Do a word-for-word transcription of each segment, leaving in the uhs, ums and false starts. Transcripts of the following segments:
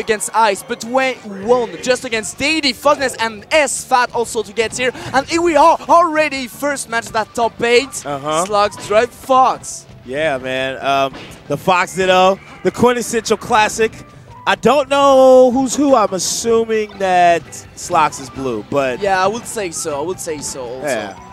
against Ice, but twenty-one just against Deity, Fuzzness and S Fat also to get here. And here we are already, first match that top eight. Uh-huh. Slox, Druggedfox. Yeah, man. Um, the Fox Ditto, the quintessential classic. I don't know who's who. I'm assuming that Slox is blue, but yeah, I would say so. I would say so. Also. Yeah.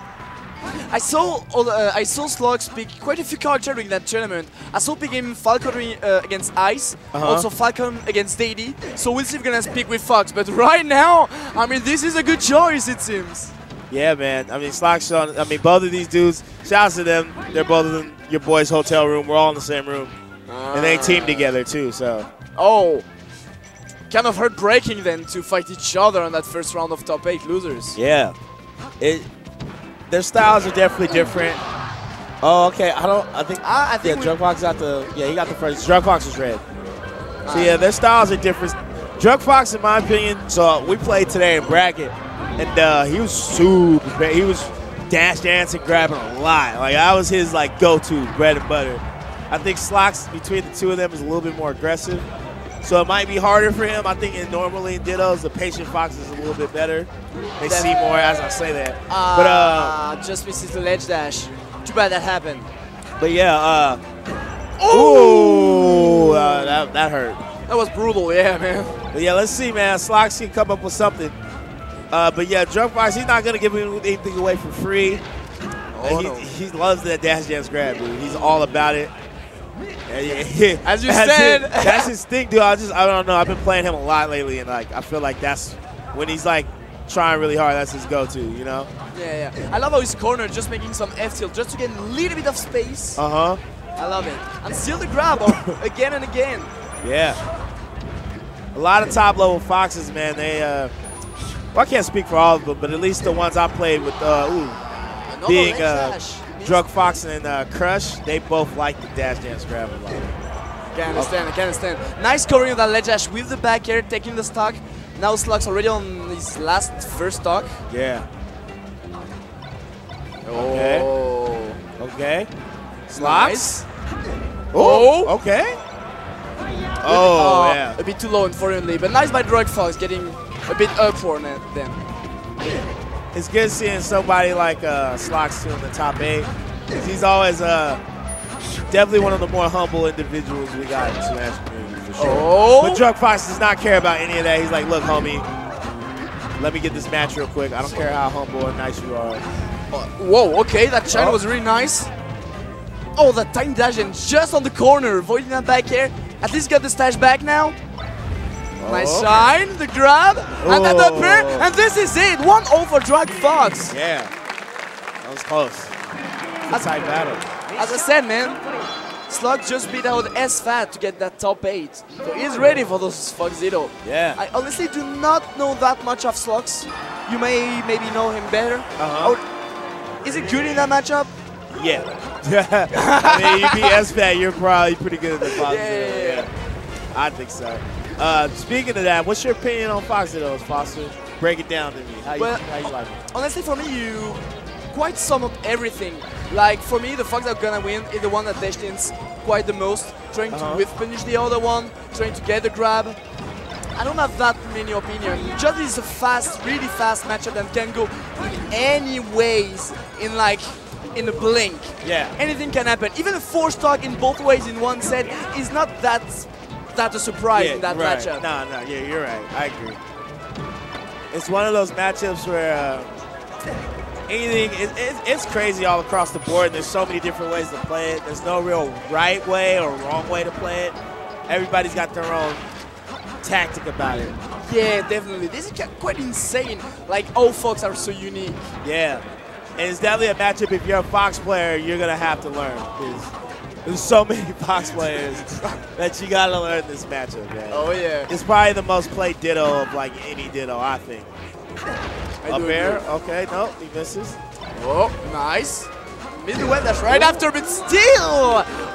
I saw uh, I saw Slox pick quite a few characters during that tournament. I saw pick him Falcon uh, against Ice, uh-huh. also Falcon against Deity. So we'll see if we're gonna speak with Fox. But right now, I mean, this is a good choice, it seems. Yeah, man. I mean, Slox, I mean, both of these dudes. Shouts to them. They're both in your boys' hotel room. We're all in the same room, uh. and they team together too. So. Oh. Kind of heartbreaking then to fight each other on that first round of top eight losers. Yeah. It. Their styles are definitely different. Oh, okay. I don't. I think. I, I think. Yeah, Druggedfox got the. Yeah, he got the first. Druggedfox was red. So yeah, their styles are different. Druggedfox, in my opinion. So we played today in bracket, and uh, he was super. He was dash dancing, grabbing a lot. Like I was his like go-to bread and butter. I think Slox between the two of them is a little bit more aggressive, so it might be harder for him. I think in normally in Dittos, the patient Fox is a little bit better. They see more as I say that. Uh, but uh, just misses the ledge dash. Too bad that happened. But yeah, uh, ooh, ooh uh, that, that hurt. That was brutal, yeah, man. But yeah, let's see, man. Slox can come up with something. Uh, but yeah, Druggedfox, he's not gonna give anything away for free. Oh, he, no. he loves that dash dance grab, dude. He's all about it. Yeah, yeah, yeah. As you that's said, his, that's his thing, dude. I just, I don't know. I've been playing him a lot lately, and like, I feel like that's when he's like trying really hard. That's his go-to, you know. Yeah, yeah. I love how he's cornered, just making some F tilt, just to get a little bit of space. Uh huh. I love it. And still the grab again and again. Yeah. A lot of top-level Foxes, man. They, uh, well, I can't speak for all of them, but at least the ones I played with, uh, ooh, being. Uh, Druggedfox and uh, Crush, they both like the dash dance grab a lot. Can't understand, I can't understand. Nice covering of that ledge dash with the back air, taking the stock. Now Slox already on his last first stock. Yeah. Okay. Oh. Okay. Slox. Nice. Oh. Okay. Oh, uh, yeah. A bit too low, unfortunately, but nice by Druggedfox, getting a bit up for them. It's good seeing somebody like uh, Slox too in the top eight. He's always uh, definitely one of the more humble individuals we got in Smash community for sure. Oh. But Druggedfox does not care about any of that. He's like, look, homie, let me get this match real quick. I don't care how humble and nice you are. Uh, whoa, okay, that shine oh. was really nice. Oh, that time dash in just on the corner, avoiding that back air. At least got the stash back now. Nice shine, the grab, Ooh. and then the pair, and this is it. One over Druggedfox. Yeah, that was close. That's a tight battle. As I said, man, Slox just beat out S Fat to get that top eight. So he's ready for those Foxito. Yeah. I honestly do not know that much of Slox. You may maybe know him better. Uh huh. Or is it good in that matchup? Yeah. I mean, you beat S Fat, you're probably pretty good at the Foxito. Yeah, yeah, yeah. yeah. I think so. Uh, speaking of that, what's your opinion on Foxito's, Foster? Break it down to me. How you, well, how you like it? Honestly, for me, you quite sum up everything. Like, for me, the Fox that's gonna win is the one that dashed in quite the most, trying uh-huh. to whiff-punish the other one, trying to get the grab. I don't have that many opinions. Just is a fast, really fast matchup that can go in any ways in, like, in a blink. Yeah. Anything can happen. Even a four-stock in both ways in one set is not that... That's a surprise yeah, in that right. matchup. No, no, yeah, you're right. I agree. It's one of those matchups where uh, anything, it, it, it's crazy all across the board. There's so many different ways to play it. There's no real right way or wrong way to play it. Everybody's got their own tactic about it. Yeah, definitely. This is quite insane. Like, all Fox are so unique. Yeah. And it's definitely a matchup. If you're a Fox player, you're going to have to learn. There's so many Fox players that you gotta learn this matchup, man. Oh yeah. It's probably the most played Ditto of like any Ditto, I think. Up air, okay, no, he misses. Oh, nice. Middle web dash right after, but still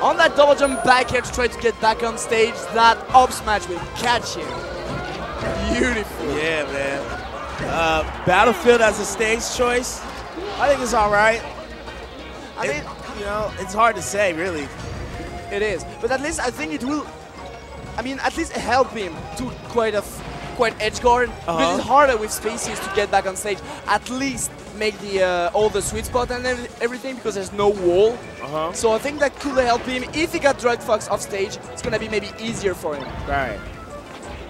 on that double jump back here to try to get back on stage. That ops match will catch him. Beautiful. Yeah, man. Uh, Battlefield as a stage choice, I think it's all right. I mean. You know, it's hard to say, really. It is, but at least I think it will I mean, at least help him to quite a quite edgeguard. Uh-huh. But it's harder with spaces to get back on stage. At least make the uh, all the sweet spot and everything because there's no wall. Uh-huh. So I think that could help him. If he got Druggedfox off stage, it's gonna be maybe easier for him. Right.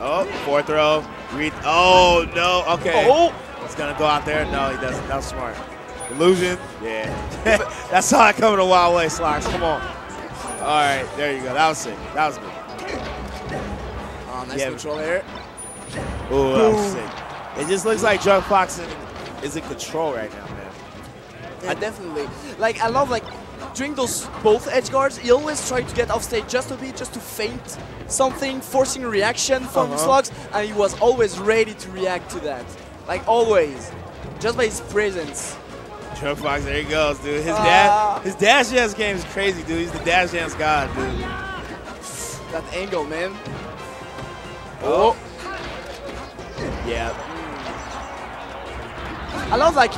Oh, fourth throw. Read. Oh no. Okay. Oh. He's gonna go out there. No, he doesn't. That was smart. Illusion. Yeah. That's how I come in a wild way, Slox. Come on. All right. There you go. That was it. That was good. Oh, nice yeah, control there. Ooh, that was sick. It just looks like Druggedfox is in control right now, man. Yeah, I definitely. Like I love like during those both edge guards, he always tried to get off stage just a bit, just to feint something, forcing reaction from uh-huh. Slox, and he was always ready to react to that. Like always, just by his presence. Druggedfox, there he goes, dude. His uh, dash, his dash dance game is crazy, dude. He's the dash dance god, dude. That angle, man. Oh. Yeah. I love like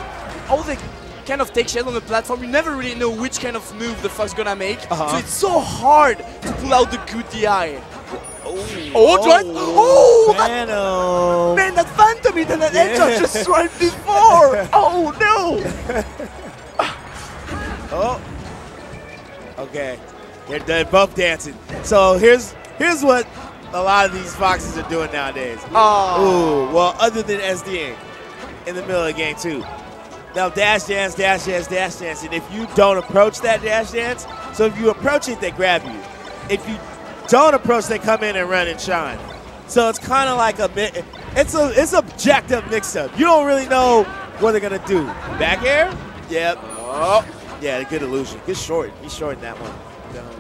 all the kind of tech shit on the platform. You never really know which kind of move the fuck's gonna make. Uh-huh. So it's so hard to pull out the good D I. Oh, oh, right. Oh, that, man, that Phantom hit and that edge yeah. just right before. Oh no. Oh. Okay. They're, they're both dancing. So here's here's what a lot of these foxes are doing nowadays. Oh. Ooh, well, other than SDing in the middle of the game too. Now dash dance, dash dance, dash dance, and if you don't approach that dash dance, so if you approach it, they grab you. If you don't approach, they come in and run and shine. So it's kind of like a bit. It's a it's a jacked up mix up. You don't really know what they're gonna do. Back air? Yep. Oh. Yeah, good illusion. Good short. He's short in that one.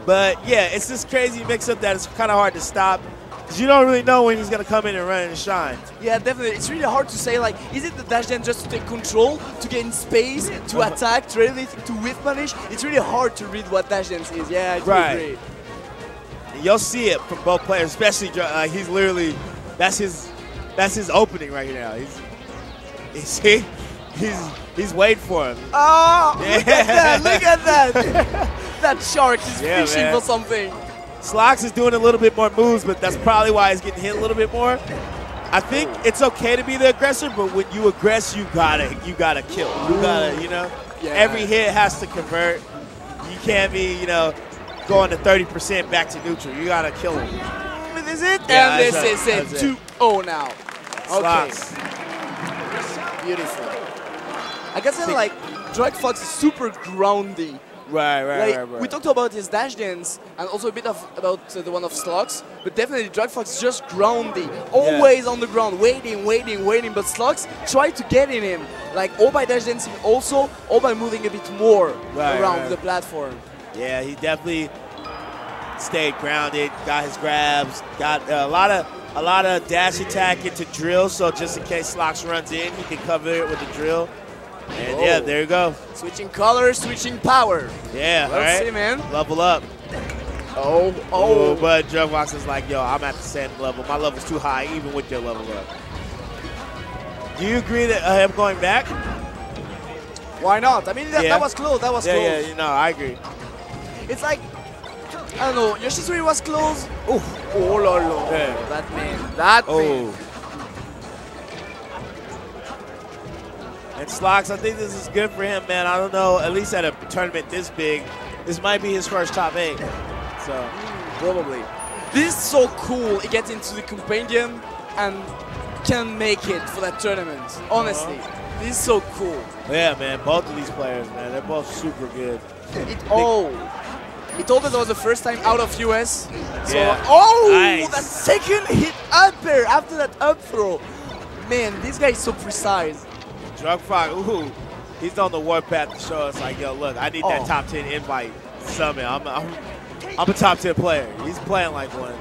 But yeah, it's this crazy mix up that it's kind of hard to stop. Because you don't really know when he's going to come in and run and shine. Yeah, definitely. It's really hard to say, like, is it the dash dance just to take control, to gain space, to attack, to really to whiff punish? It's really hard to read what dash dance is. Yeah, I do right. agree. And you'll see it from both players, especially uh, he's literally, that's his that's his opening right now. He's, you see? He's, he's waiting for him. Oh, yeah. Look at that, look at that. That shark is yeah, fishing man. for something. Slox is doing a little bit more moves, but that's probably why he's getting hit a little bit more. I think it's okay to be the aggressor, but when you aggress, you gotta, you gotta kill. You gotta, you know. Yeah. Every hit has to convert. You can't be, you know, going to thirty percent back to neutral. You gotta kill him. But this is it, yeah, and this right. is it. two oh now. Slox. Okay. Beautiful. I guess I like Druggedfox is super groundy. Right, right, like, right, right. We talked about his dash dance and also a bit of about uh, the one of Slox, but definitely Druggedfox is just groundy, always yeah. on the ground, waiting, waiting, waiting. But Slox tried to get in him, like all by dash dancing, also all by moving a bit more right, around right. the platform. Yeah, he definitely stayed grounded, got his grabs, got uh, a lot of a lot of dash attack into drill. So just in case Slox runs in, he can cover it with the drill. And Whoa. yeah, there you go. Switching colors, switching power. Yeah, all right. See, man. Level up. Oh, oh. Ooh, but Druggedfox is like, yo, I'm at the same level. My level's too high, even with your level up. Do you agree that uh, him going back? Why not? I mean, that, yeah. that was close. That was yeah, close. Yeah, yeah, no, I agree. It's like, I don't know, Yoshisui was close. Ooh. Oh, la, la. Yeah. That man. That oh. man. And Slox, I think this is good for him, man. I don't know, at least at a tournament this big, this might be his first top eight. So, probably. This is so cool. He gets into the compendium and can make it for that tournament. Honestly, uh-huh. this is so cool. Yeah, man, both of these players, man, they're both super good. It all. He told us that was the first time out of U S. So, yeah. oh, nice. That second hit up there after that up throw. Man, this guy is so precise. Druggedfox, ooh, he's on the warpath to show us like, yo, look, I need oh. that top ten invite summit. I'm, I'm, I'm a top ten player. He's playing like one.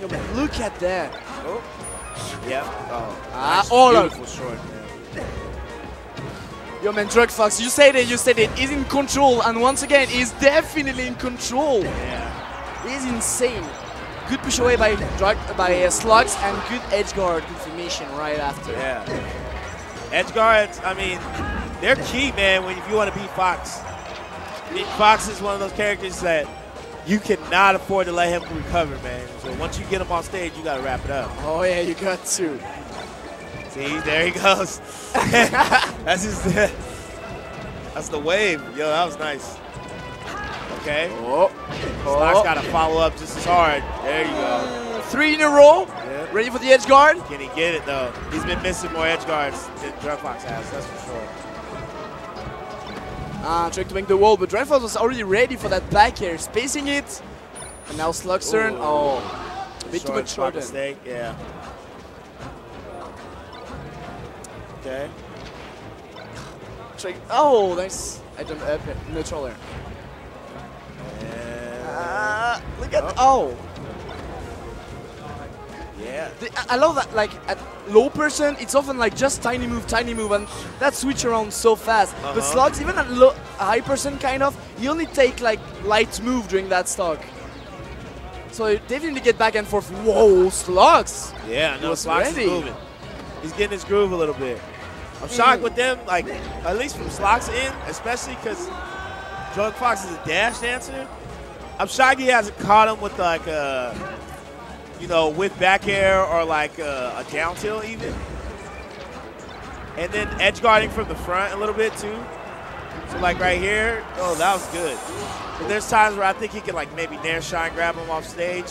Yo, man, look at that. Oh. Yep. Oh, ah, all of beautiful short, man. Yo, man, Druggedfox, you said it, you said it. He's in control, and once again, he's definitely in control. Yeah. He's insane. Good push away by drug by uh, Slox and good edge guard information right after. Yeah. Edge guards, I mean, they're key, man, when if you want to beat Fox. Fox is one of those characters that you cannot afford to let him recover, man. So once you get him on stage, you got to wrap it up. Oh, yeah, you got to. See, there he goes. That's his. That's the wave. Yo, that was nice. Okay. Oh. Slox got to follow up just as hard. There you go. Three in a row. Yeah. Ready for the edge guard? Can he get it, though? He's been missing more edge guards than Druggedfox has, that's for sure. Ah, trying to make the wall, but Druggedfox was already ready for that back air, spacing it. And now Slox turn. Oh. A bit short, too much shorter. Mistake, yeah. Okay. Trying, oh, nice. I don't uh, neutral air. Uh, look at oh, the, oh. yeah. The, I love that. Like at low person, it's often like just tiny move, tiny move, and that switch around so fast. Uh-huh. But Slox, even at low, high person, kind of, you only take like light move during that stock. So you definitely get back and forth. Whoa, Slox! Yeah, no, Slox is moving. He's getting his groove a little bit. I'm mm. shocked with them, like at least from Slox in, especially because Druggedfox is a dash dancer. I'm shocked he hasn't caught him with like a, you know, with back air or like a, a down tilt even. And then edge guarding from the front a little bit too. So like right here, oh, that was good. But there's times where I think he can like maybe nair shine grab him off stage.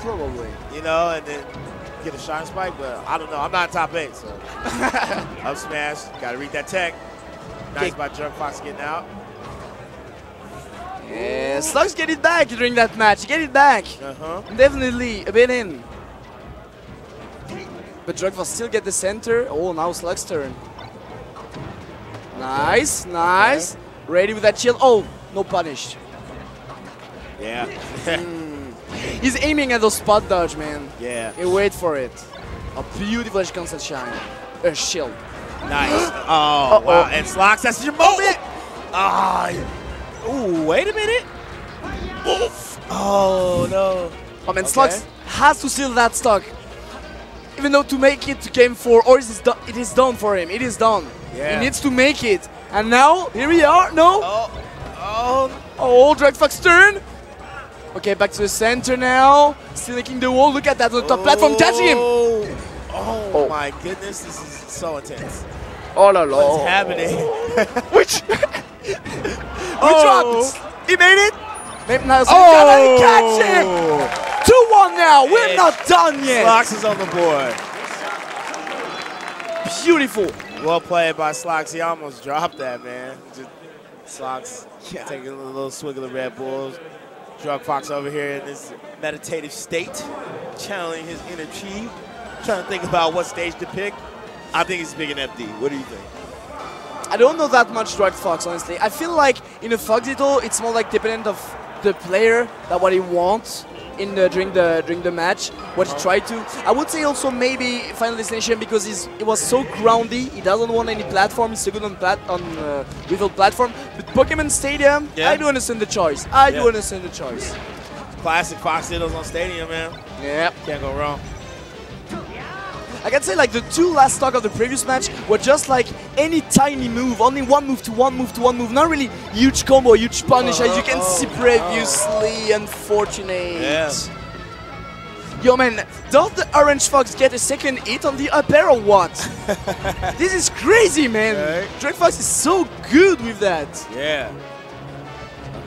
Probably. You know, and then get a shine spike, but I don't know. I'm not top eight, so. Up smash, gotta read that tech. Nice by Druggedfox getting out. Yeah, Slox get it back during that match. Get it back. Uh-huh. Definitely a bit in. But Druggedfox still get the center. Oh, now Slox turn. Nice, nice. Okay. Ready with that shield. Oh, no punish. Yeah. mm. He's aiming at the spot dodge, man. Yeah. He wait for it. A beautiful edge cancel shine. A shield. Nice. Oh, uh-oh. Wow. And Slox, that's your moment. Ah. Oh. Ooh, wait a minute. Oof. Oh, no. I mean, okay. Slox has to seal that stock. Even though to make it to game four, or is it, it is done for him. It is done. Yeah. He needs to make it. And now, here we are. No. Oh, oh. oh Druggedfox turn. Okay, back to the center now. Still making the wall. Look at that on the top oh. platform. Catching him. Oh, oh, my goodness. This is so intense. Oh, la, la. What's happening? Which... We oh. dropped. He made it. Maybe now oh. Catch it. two one now. We're and not done yet. Slox is on the board. Beautiful. Well played by Slox. He almost dropped that, man. Just Slox yeah. taking a little swig of the Red Bulls. Druggedfox over here in this meditative state, channeling his inner chi, trying to think about what stage to pick. I think he's picking F D. What do you think? I don't know that much Druggedfox, honestly. I feel like in a Foxito, it's more like dependent of the player, that what he wants in the, during the during the match, what he tried to. I would say also maybe Final Destination because he's, it was so groundy. He doesn't want any platform. He's so good on plat on uh, revealed platform. But Pokemon Stadium, yeah. I do understand the choice. I yeah. do understand the choice. Classic Foxitos on Stadium, man. Yeah, can't go wrong. I can say like the two last stock of the previous match were just like any tiny move, only one move to one move to one move, not really huge combo, huge punish, as you can see previously, unfortunate. Yeah. Yo man, does the Orange Fox get a second hit on the up air or what? This is crazy, man. Okay. Druggedfox is so good with that. Yeah.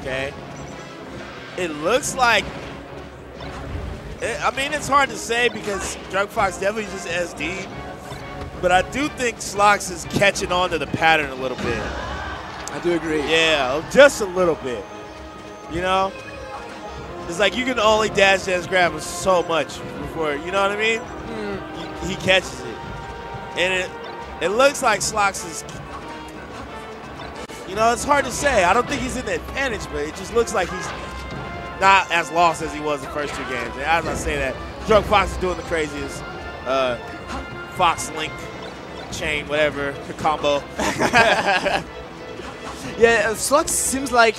Okay. It looks like I mean, it's hard to say because Druggedfox definitely just S D, but I do think Slox is catching on to the pattern a little bit. I do agree. Yeah, just a little bit. You know? It's like you can only dash dash grab him so much before, you know what I mean? Mm. He, he catches it. And it it looks like Slox is, you know, it's hard to say. I don't think he's in the advantage, but it just looks like he's not as lost as he was the first two games. And as I say that, Druggedfox is doing the craziest uh, Fox Link chain, whatever, combo. Yeah, Slox seems like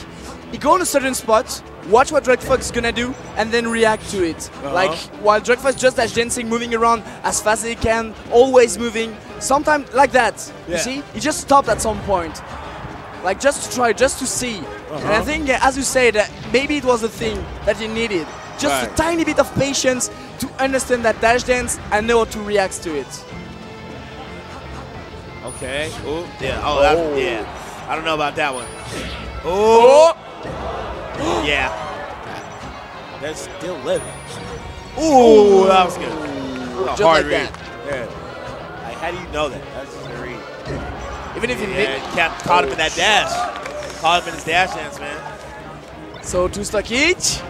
he go on a certain spot, watch what Druggedfox is gonna do, and then react to it. Uh-huh. Like, while Druggedfox just dash dancing, moving around as fast as he can, always moving, sometimes like that, yeah. You see? He just stopped at some point. like just to try, just to see. Uh-huh. And I think, as you said, uh, maybe it was the thing that he needed. Just right. a tiny bit of patience to understand that dash dance and know how to react to it. Okay. Ooh. Yeah. Oh, that, yeah. I don't know about that one. Oh. Yeah. They're still living. Ooh, that was good. That was a hard read. Yeah. Like, how do you know that? That's just a read. Even if you didn't, Cap caught him in that dash. Caught him in his dash dance, man. So two stock each.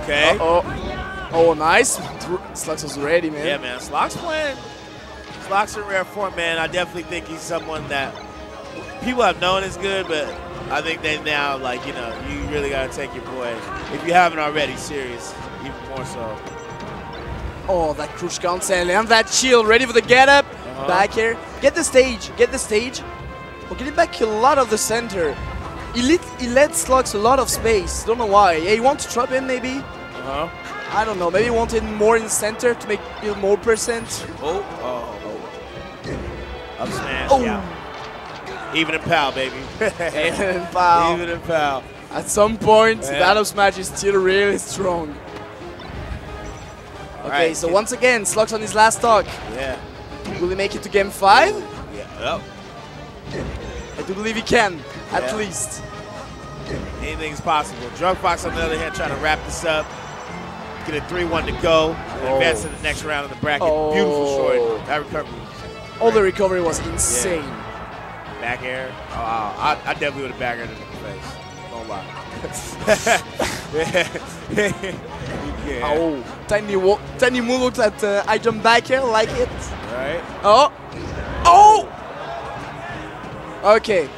Okay. Uh oh. Oh, nice. Slox was ready, man. Yeah, man. Slox playing. Slox in rare form, man. I definitely think he's someone that people have known is good, but I think they now, like, you know, you really got to take your boy, if you haven't already, serious, even more so. Oh, that crush cancel and that shield, ready for the get-up. Uh-huh. Back here. Get the stage, get the stage. We're getting back a lot of the center. He, lit, he let Slox a lot of space. Don't know why. Yeah, he wants to trap him, maybe. Uh-huh. I don't know. Maybe he wanted more in center to make build more percent. Oh, oh, oh. Up smash, oh. yeah. Even in P A L, baby. Even in P A L. Even in P A L. At some point, yeah. that up smash is still really strong. All okay, right. so once again, Slox on his last stock. Yeah. Will he make it to game five? Yeah. Oh. I do believe he can, yeah. at least. Anything's possible. Druggedfox, on the other hand, trying to wrap this up. Get a three one to go. And oh. advance to the next round of the bracket. Oh. Beautiful short. That recovery. Oh, the recovery was insane. Yeah. Back air. Oh, I, I definitely would have back aired him in the face. Don't lie. yeah. Oh, tiny, tiny move looks at uh, I jump back air like it. Right. Oh. Oh. Okay.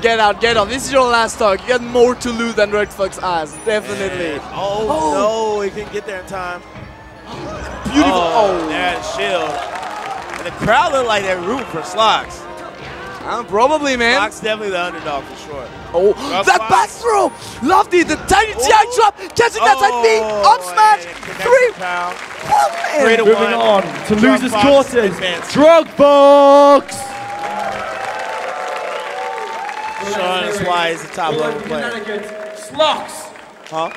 Get out, get out. This is your last talk. You got more to lose than Druggedfox has. Definitely. Oh, oh, no. He couldn't get there in time. Beautiful. Oh, oh. That shield. And the crowd looked like they're rooting for Slox. Um, probably, man. Slox definitely the underdog for sure. Oh, Druggedfox. That back throw! Loved it. The tiny T I drop, catching that side B. Up smash. Three. One, man. Three to Moving one. on to Druggedfox losers quarters. Druggedfox. Sean is why he's the top We're level player. Slox. Huh?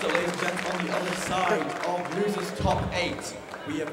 So, ladies and gentlemen, on the other side of losers top eight, we have.